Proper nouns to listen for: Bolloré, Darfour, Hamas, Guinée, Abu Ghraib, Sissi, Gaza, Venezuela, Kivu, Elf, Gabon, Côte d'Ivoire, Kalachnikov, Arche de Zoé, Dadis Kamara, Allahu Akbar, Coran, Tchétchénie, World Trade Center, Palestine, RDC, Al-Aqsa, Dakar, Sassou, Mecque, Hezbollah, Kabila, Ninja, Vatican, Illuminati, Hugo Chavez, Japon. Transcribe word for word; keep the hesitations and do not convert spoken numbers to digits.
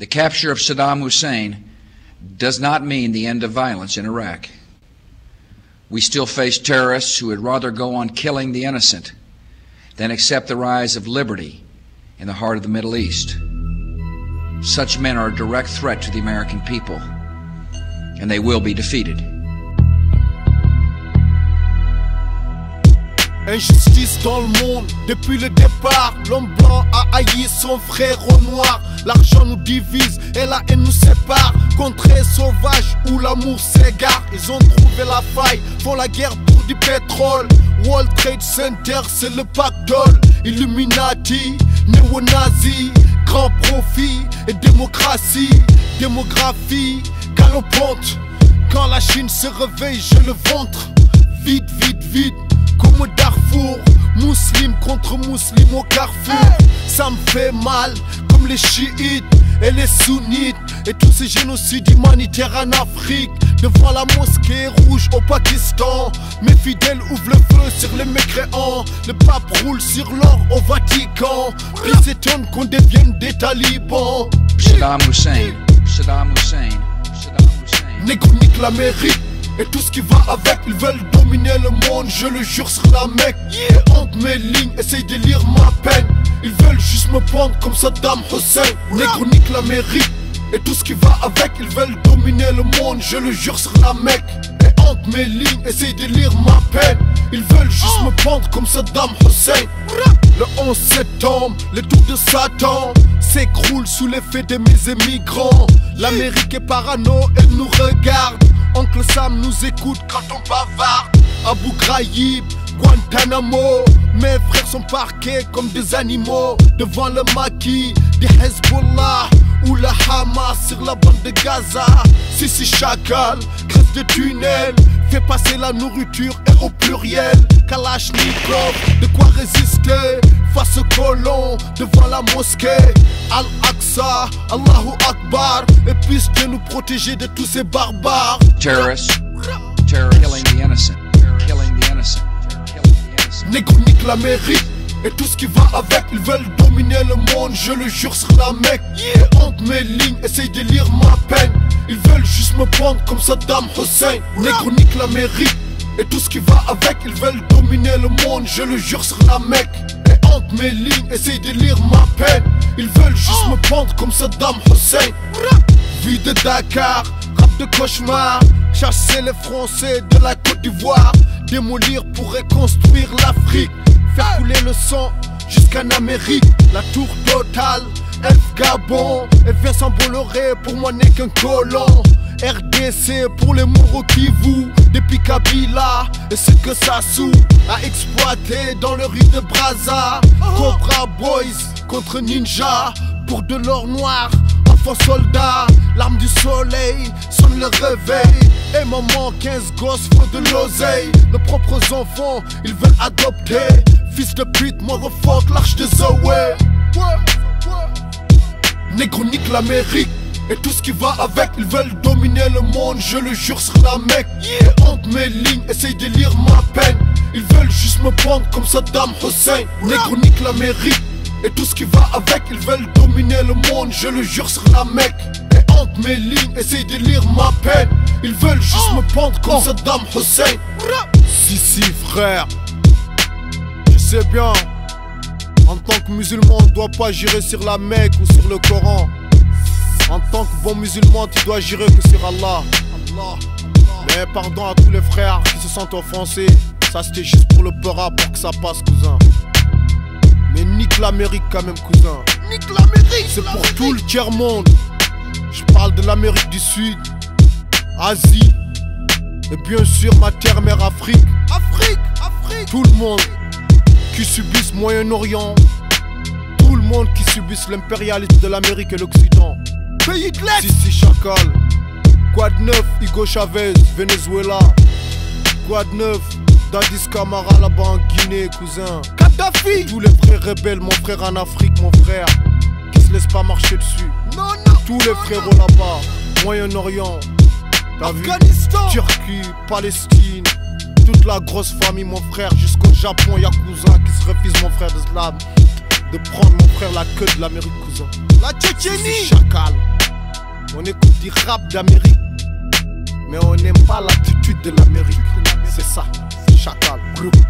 The capture of Saddam Hussein does not mean the end of violence in Iraq. We still face terrorists who would rather go on killing the innocent than accept the rise of liberty in the heart of the Middle East. Such men are a direct threat to the American people, and they will be defeated. Injustice dans le monde, depuis le départ, l'homme blanc a haï son frère au noir. L'argent nous divise et la haine nous sépare. Contrée sauvage où l'amour s'égare. Ils ont trouvé la faille, font la guerre pour du pétrole. World Trade Center, c'est le pactole. Illuminati, néo-nazis, grand profit et démocratie. Démographie galopante. Quand la Chine se réveille, j'ai le ventre. Vite, vite, vite, comme au Darfour. Muslim contre muslim au carrefour. Ça me fait mal, comme les chiites et les sunnites et tous ces génocides humanitaires en Afrique. Devant la mosquée rouge au Pakistan, mes fidèles ouvrent le feu sur les mécréants. Le pape roule sur l'or au Vatican. Ils s'étonnent qu'on devienne des talibans. Saddam Hussein, Saddam Hussein, Saddam Hussein. Négonique l'Amérique et tout ce qui va avec, ils veulent dominer le monde, je le jure sur la Mecque. Et entre mes lignes, essaye de lire ma peine. Ils veulent juste me prendre comme Saddam Hussein. Négonique l'Amérique et tout ce qui va avec, ils veulent dominer le monde, je le jure sur la Mecque. Et entre mes lignes, essaye de lire ma peine. Ils veulent juste me prendre comme Saddam Hussein. Le onze septembre, les tours de Satan s'écroulent sous l'effet de mes émigrants. L'Amérique est parano, elle nous regarde. Oncle Sam nous écoute quand on bavarde. Abu Ghraib, Guantanamo, mes frères sont parqués comme des animaux. Devant le maquis des Hezbollah ou le Hamas sur la bande de Gaza. Sissi Chacal, crève de tunnel, fait passer la nourriture et au pluriel. Kalachnikov, de quoi résister face aux colons devant la mosquée. Al-Aqsa, Allahu Akbar, et puisse Dieu nous protéger de tous ces barbares. Terrorists, terrorists, killing the innocent, killing the innocent, killing the innocent. Négonique l'Amérique et tout ce qui va avec, ils veulent dominer le monde, je le jure sur la Mecque. Et entre mes lignes, essaye de lire ma peine. Ils veulent juste me prendre comme Saddam Hussein. Négonique l'Amérique et tout ce qui va avec, ils veulent dominer le monde, je le jure sur la Mecque. Et entre mes lignes, essaye de lire ma peine. Ils veulent juste me prendre comme Saddam Hussein. Vue de Dakar, rap de cauchemar. Chasser les Français de la Côte d'Ivoire. Démolir pour reconstruire l'Afrique. Faire couler le sang jusqu'en Amérique. La tour totale, Elf Gabon. Et Vincent Bolloré pour moi n'est qu'un colon. R D C pour les morts au Kivu. Depuis Kabila et ce que Sassou a exploité dans le riz de Braza. Cobra Boys contre Ninja pour de l'or noir. Faux soldats, l'arme du soleil sonne le réveil. Et maman, quinze gosses faut de l'oseille. Leurs propres enfants, ils veulent adopter. Fils de pute, moi refoque l'arche de Zoé. Négonique l'Amérique et tout ce qui va avec, ils veulent dominer le monde, je le jure sur la Mecque. Et entre mes lignes, essaye de lire ma peine. Ils veulent juste me prendre comme Saddam Hussein. Négonique l'Amérique et tout ce qui va avec, ils veulent dominer le monde, je le jure sur la Mecque. Et entre mes lignes, essaye de lire ma peine. Ils veulent juste me pendre comme Saddam Hussein. Si si frère, je sais bien, en tant que musulman on doit pas jurer sur la Mecque ou sur le Coran. En tant que bon musulman tu dois jurer que sur Allah. Mais pardon à tous les frères qui se sentent offensés. Ça c'était juste pour le pera, pour que ça passe cousin. Mais nique l'Amérique quand même cousin. Nique l'Amérique. C'est pour tout le tiers monde. Je parle de l'Amérique du Sud, Asie, et bien sûr ma terre mère Afrique. Afrique, Afrique. Tout le monde qui subissent Moyen-Orient. Tout le monde qui subissent l'impérialisme de l'Amérique et l'Occident. Pays de l'Est. Sissi Chacal, Quad neuf, Hugo Chavez, Venezuela. Quad neuf, Dadis Kamara là-bas en Guinée, cousin. Kadhafi! Tous les frères rebelles, mon frère en Afrique, mon frère, qui se laisse pas marcher dessus. Non, non! Tous les frérots là-bas, Moyen-Orient, t'as vu? Turquie, Palestine, toute la grosse famille, mon frère, jusqu'au Japon, y'a cousin qui se refuse, mon frère, de, la, de prendre, mon frère, la queue de l'Amérique, cousin. La Tchétchénie! Chacal! On écoute du rap d'Amérique, mais on n'aime pas l'attitude de l'Amérique. C'est ça, chacal, groupe.